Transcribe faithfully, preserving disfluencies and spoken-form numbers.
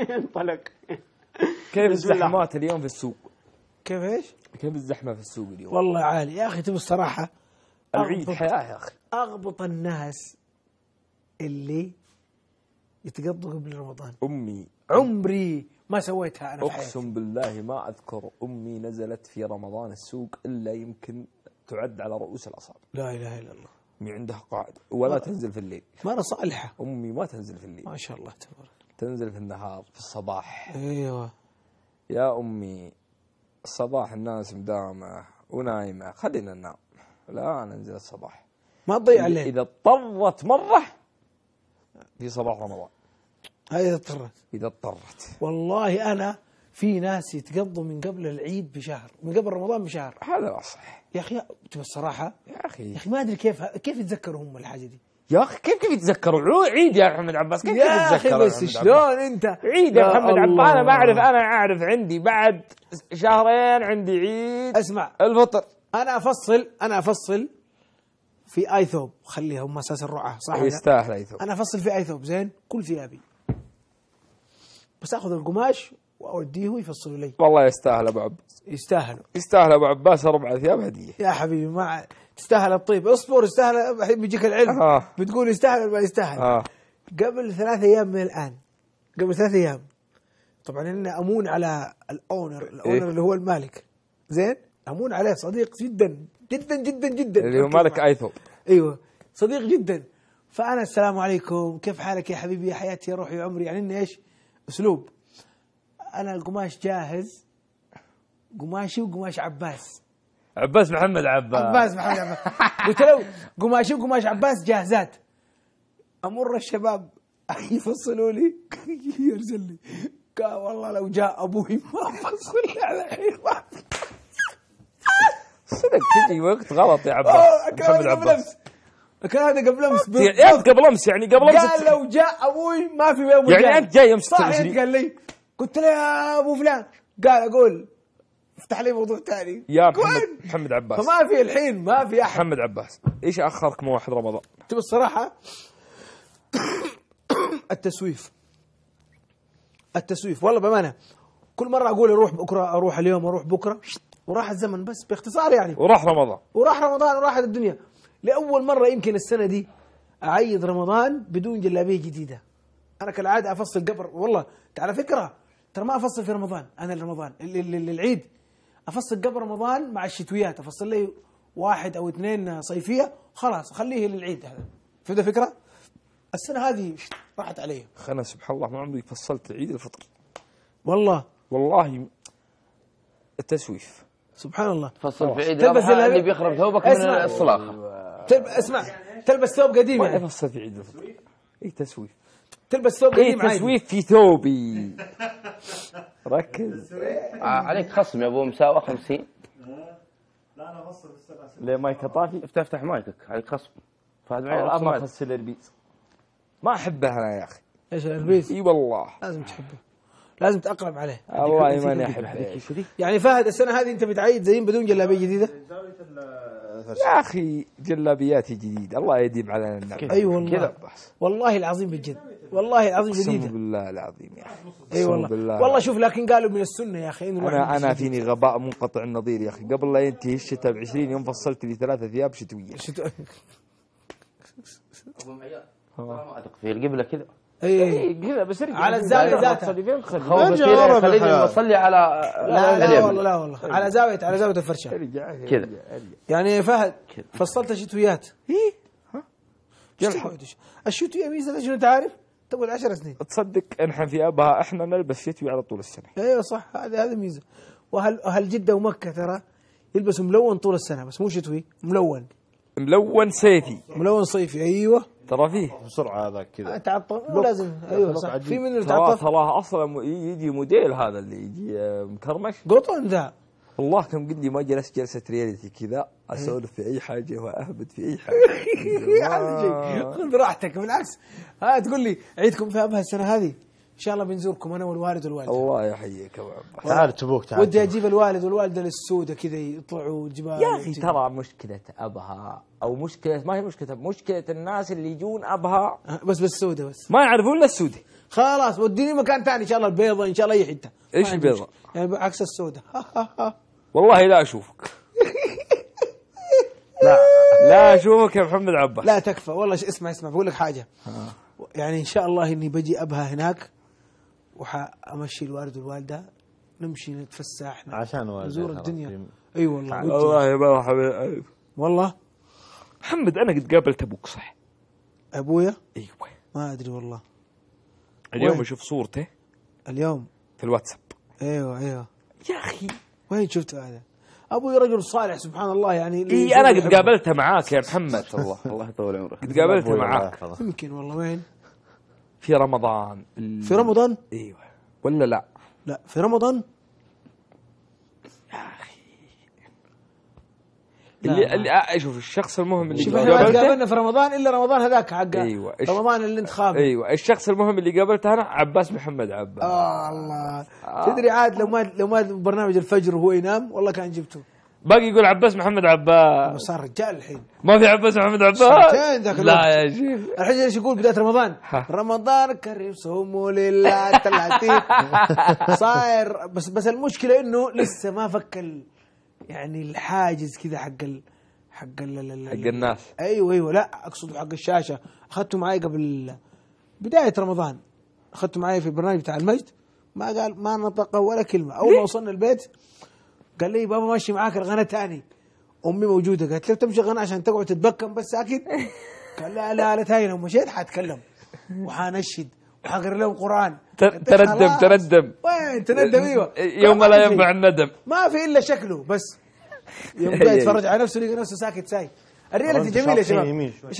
انطلق. كيف الزحمات اليوم في السوق؟ كيف ايش؟ كيف الزحمه في السوق اليوم؟ والله عالي يا اخي. تبي الصراحه العيد حياه يا اخي. اغبط الناس اللي يتقضوا قبل رمضان. امي عمري ما سويتها انا في حياتي. اقسم بالله ما اذكر امي نزلت في رمضان السوق الا يمكن تعد على رؤوس الاصابع. لا اله الا الله. امي عندها قاعده ولا تنزل في الليل. مرة صالحه. امي ما تنزل في الليل. ما شاء الله تبارك. تنزل في النهار في الصباح. ايوه. يا امي الصباح الناس مدامه ونايمه، خلينا ننام. لا ننزل الصباح. ما تضيع عليه. اذا اضطرت مره في صباح رمضان. هاي اضطرت. اذا اضطرت. والله انا في ناس يتقضوا من قبل العيد بشهر، من قبل رمضان بشهر. هذا صح. يا اخي تبى الصراحه يا اخي يا اخي ما ادري كيف كيف يتذكروا هم الحاجه دي. يا اخي كيف كيف يتذكروا عيد يا محمد عباس؟ كيف يتذكروا؟ بس شلون انت عيد يا محمد عباس؟ انا ما اعرف، انا اعرف عندي بعد شهرين عندي عيد. اسمع الفطر. انا افصل انا افصل في اي ثوب، خليها هم اساس الرعاه صح. يستاهل اي ثوب. انا افصل في اي ثوب زين كل ثيابي، بس اخذ القماش واوديه ويفصلوا لي. والله يستاهل ابو عباس، يستاهل يستاهل ابو عباس اربع ثياب هديه يا حبيبي. ما تستاهل الطيب، اصبر يستاهل. الحين بيجيك العلم آه. بتقول يستاهل ما يستاهل آه. قبل ثلاث ايام من الان، قبل ثلاث ايام طبعا انا امون على الاونر، الاونر إيه؟ اللي هو المالك زين، امون عليه صديق جدا جدا جدا جدا اللي هو مالك اي ثوب. ايوه صديق جدا. فانا السلام عليكم، كيف حالك يا حبيبي، يا حياتي، يا روحي، يا عمري. يعني انه ايش اسلوب، انا القماش جاهز، قماشي وقماش عباس عباس محمد عباس عباس محمد عباس قلت له قماشي وقماش عباس جاهزات. امر الشباب يفصلوا لي يرسل لي قال والله لو جاء ابوي ما فصل لي على حين. صدق تجي وقت غلط يا عباس محمد عباس. كان هذا قبل امس يا قبل امس يعني قبل امس قال لو جاء ابوي ما في ابوي يعني انت جاي يوم ستة وعشرين. قال لي قلت له يا ابو فلان قال اقول افتح لي موضوع ثاني يا محمد, محمد عباس. فما في الحين ما في احد. محمد عباس ايش اخرك من واحد رمضان؟ تبي الصراحه التسويف التسويف والله بامانه. كل مره اقول اروح بكره اروح اليوم اروح بكره وراح الزمن، بس باختصار يعني وراح رمضان وراح رمضان وراحت الدنيا. لاول مره يمكن السنه دي اعيد رمضان بدون جلابيه جديده. انا كالعاده افصل قبر والله على فكره ترى ما افصل في رمضان، انا لرمضان للعيد افصل قبل رمضان مع الشتويات، افصل لي واحد او اثنين صيفيه خلاص خليه للعيد. هذا فهمت الفكره؟ السنه هذه راحت علي. انا سبحان الله ما عمري فصلت عيد الفطر والله والله. التسويف سبحان الله. فصل في عيد تلبس اللي بيخرب ثوبك من الصلاخه. اسمع تلبس ثوب قديم يعني. فصل في عيد الفطر اي تسويف. تلبس ثوب قديم عادي. اي تسويف في ثوبي. ركز. عليك خصم يا ابو مساوى خمسين. لا انا بصل في السبع سنين. ليه مايك طافي؟ افتح مايكك عليك خصم. فهد معي ما اخص الاربيز. ما احبه انا يا اخي. ايش الاربيز؟ اي والله. لازم تحبه. لازم تتاقلم عليه. والله ماني احبه. يعني فهد السنه هذه انت بتعيد زين بدون جلابيه جديده؟ يا اخي جلابياتي جديده الله يديم علينا الناس. اي أيوة والله والله العظيم بالجد والله العظيم جديده. اقسم بالله العظيم يا اخي. اي أيوة والله والله. شوف لكن قالوا من السنه يا اخي. انا انا فيني غباء منقطع النظير يا اخي. قبل لا ينتهي الشتاء ب عشرين يوم فصلت لي ثلاثه ثياب شتويه. شتويه ابو معيار ما اثق فيه القبله كذا. اي كذا بس ارجع على الزاويه ذاتها. خليني بصلي على لا لا والله لا والله على زاويه على زاويه الفرشه كذا يعني. فهد فصلت شتويات. اي ها الشتويه ميزه شنو تعرف؟ تقول عشر سنين تصدق نحن في ابها احنا نلبس شتوي على طول السنه. ايوه صح هذه هذه ميزه. واهل اهل جده ومكه ترى يلبسوا ملون طول السنه بس مو شتوي، ملون ملون صيفي ملون صيفي. ايوه ترى فيه بسرعه هذا كذا تعطل لازم. ايوه صح في من التعطل تراه اصلا. يجي موديل هذا اللي يجي مكرمش قطن ذا. والله كم قد لي ما جلست جلسه رياليتي كذا اسولف في اي حاجه واهبد في اي حاجه. خذ راحتك بالعكس. ها تقول لي عيدكم في ابها السنه هذه ان شاء الله بنزوركم انا والوالد والوالده. الله يحييك ابو عباس. تعال تبوك تعال. ودي اجيب الوالد والوالده للسوده كذا يطلعوا جبال. يا اخي ترى مشكله ابها او مشكله ما هي مشكله مشكله الناس اللي يجون ابها بس بالسوده بس ما يعرفون الا السوده. خلاص وديني مكان ثاني ان شاء الله البيضه ان شاء الله اي حته. ايش البيضه؟ يعني عكس السوده. والله لا اشوفك. لا لا اشوفك يا محمد عباس. لا تكفى والله. اسمع اسمع بقول لك حاجه. ها. يعني ان شاء الله اني بجي ابها هناك وحامشي الوالد والوالده نمشي نتفسح عشان نزور الدنيا. اي والله والله يا بابا حبيبي. والله محمد انا قد قابلت ابوك صح؟ ابويا؟ ايوه ما ادري والله. اليوم اشوف صورته اليوم في الواتساب. ايوه ايوه يا اخي وين شفته هذا؟ ابوي رجل صالح سبحان الله يعني. اي انا قد قابلته معاك يا محمد. الله الله يطول عمرك. قد قابلته معاك يمكن والله. وين؟ في رمضان. في رمضان؟ ايوه ولا لا؟ لا في رمضان؟ يا اخي اللي اللي شوف الشخص المهم اللي قابلته قابلنا في رمضان الا رمضان هذاك حق أيوة. رمضان اللي انت خابه. ايوه الشخص المهم اللي قابلته انا عباس محمد عباس. اه الله آه. تدري عاد لو ما لو ما برنامج الفجر وهو ينام والله كان جبته. باقي يقول عباس محمد عباس. صار رجال الحين. ما في عباس محمد عباس. سنتين ذاك الوقت. لا يا شيخ. الحين ايش يقول بداية رمضان؟ رمضان كريم صوموا لله ثلاثين. صاير بس بس المشكلة انه لسه ما فك يعني الحاجز كذا حق ال حق ال حق الناس. ايوه ايوه لا اقصد حق الشاشة. اخذته معي قبل بداية رمضان. اخذته معي في البرنامج بتاع المجد ما قال ما نطق ولا كلمة. اول ما وصلنا البيت قال لي بابا ماشي معاك الغناء ثاني. امي موجوده قالت له تمشي غناء عشان تقعد تتبكم بس ساكت؟ قال لا لا لا تاين لو مشيت حاتكلم وحانشد وحقرا لهم قران. تندم تندم. وين تندم؟ ايوه يوم لا ينفع الندم. ما في الا شكله بس. يوم جاي يتفرج على نفسه يلقى نفسه ساكت ساي. الريالتي جميله يا شباب.